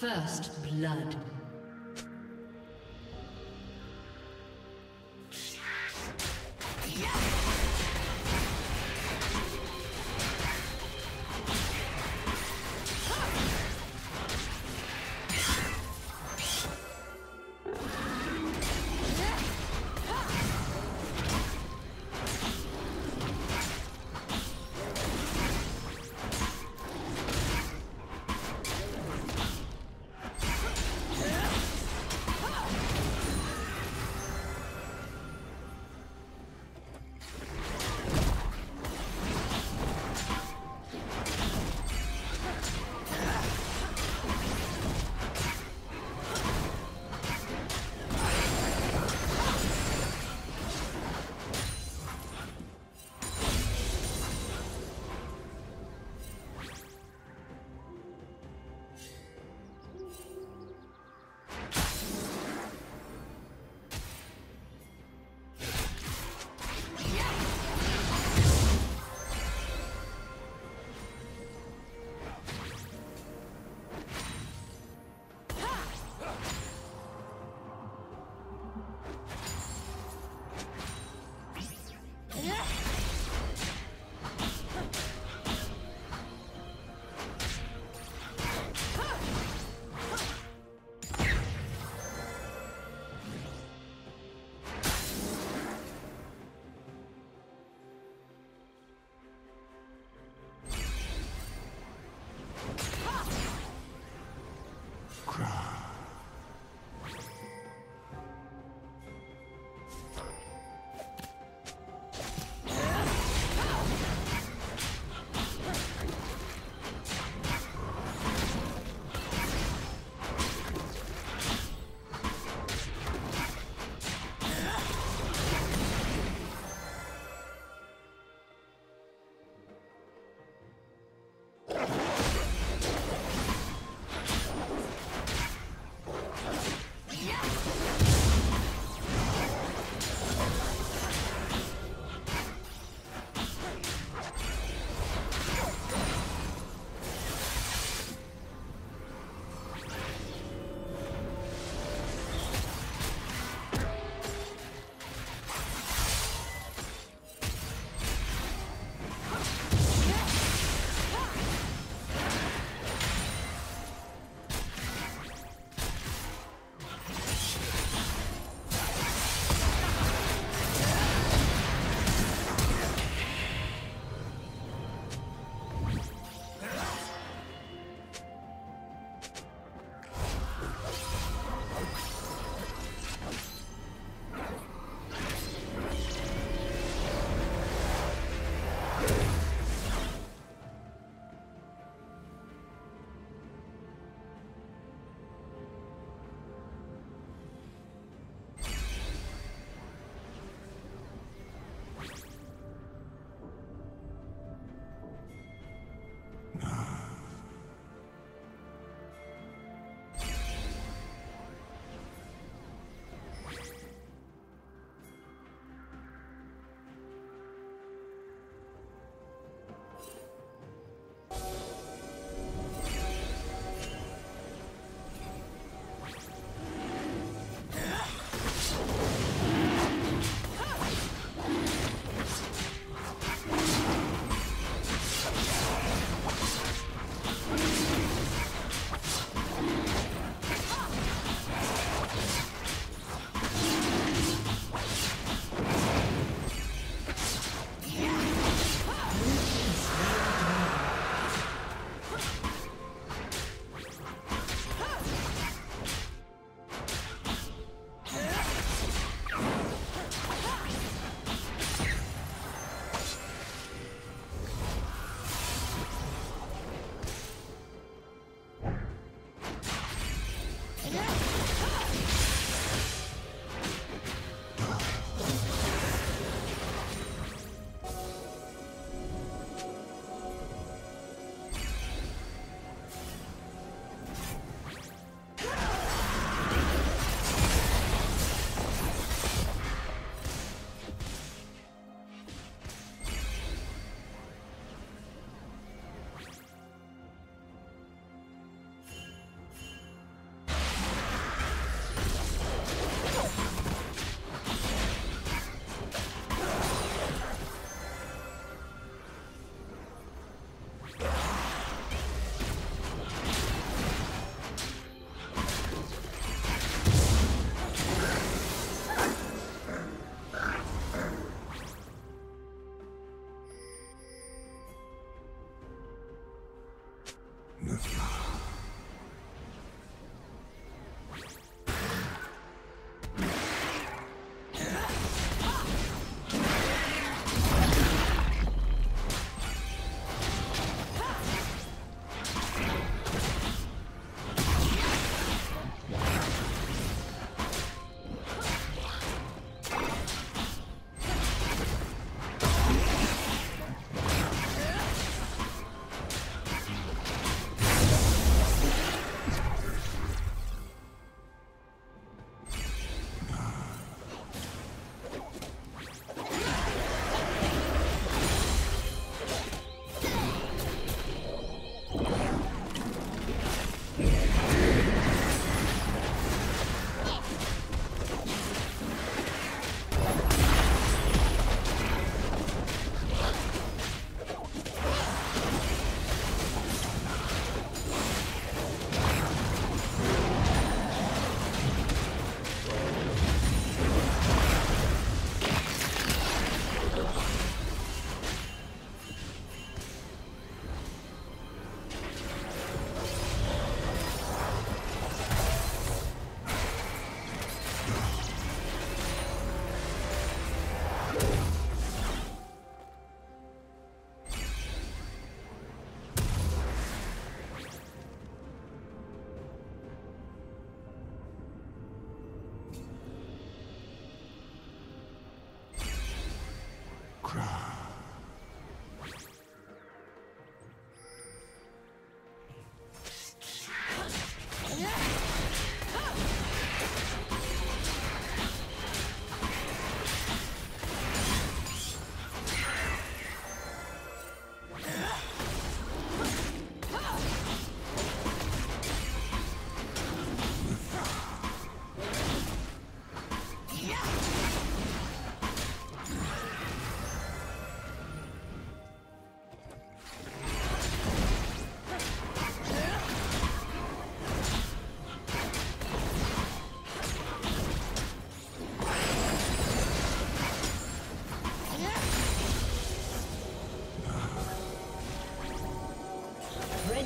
First blood. Yeah.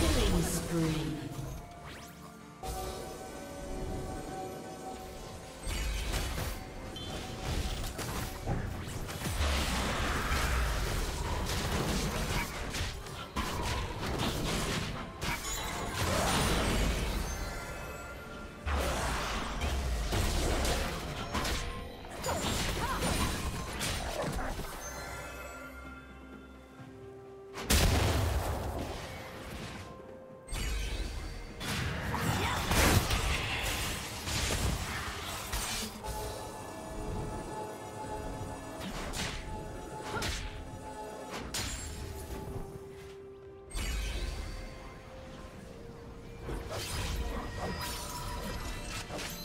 Killing spree.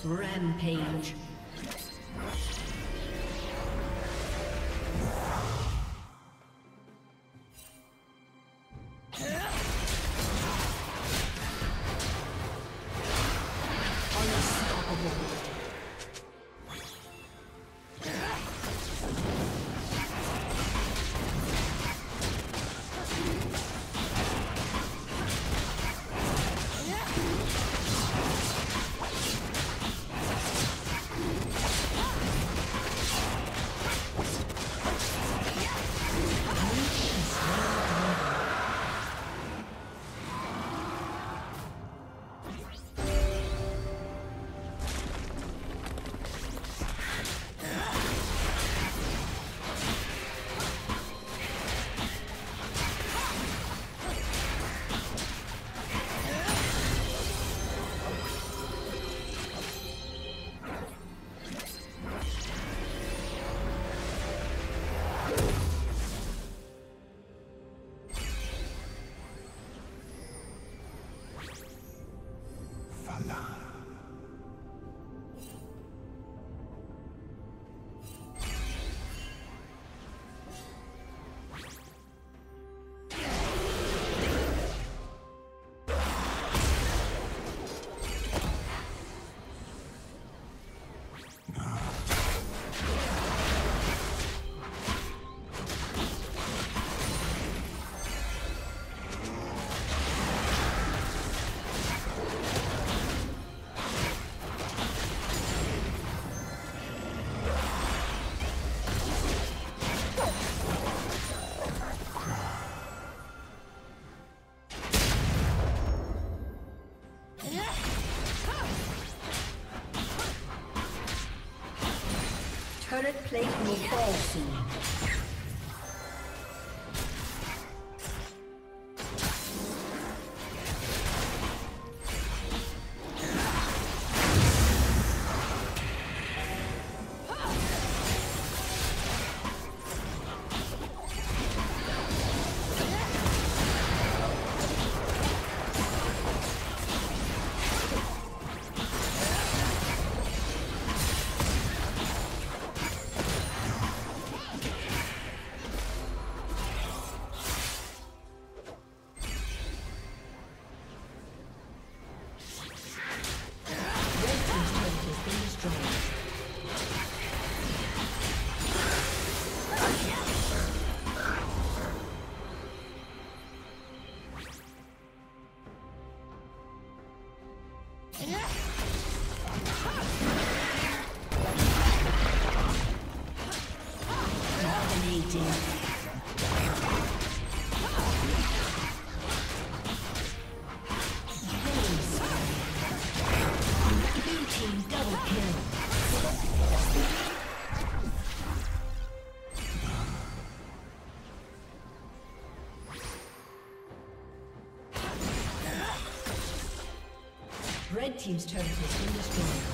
Rampage. Turret plate will fall soon. Red team's turret has been destroyed.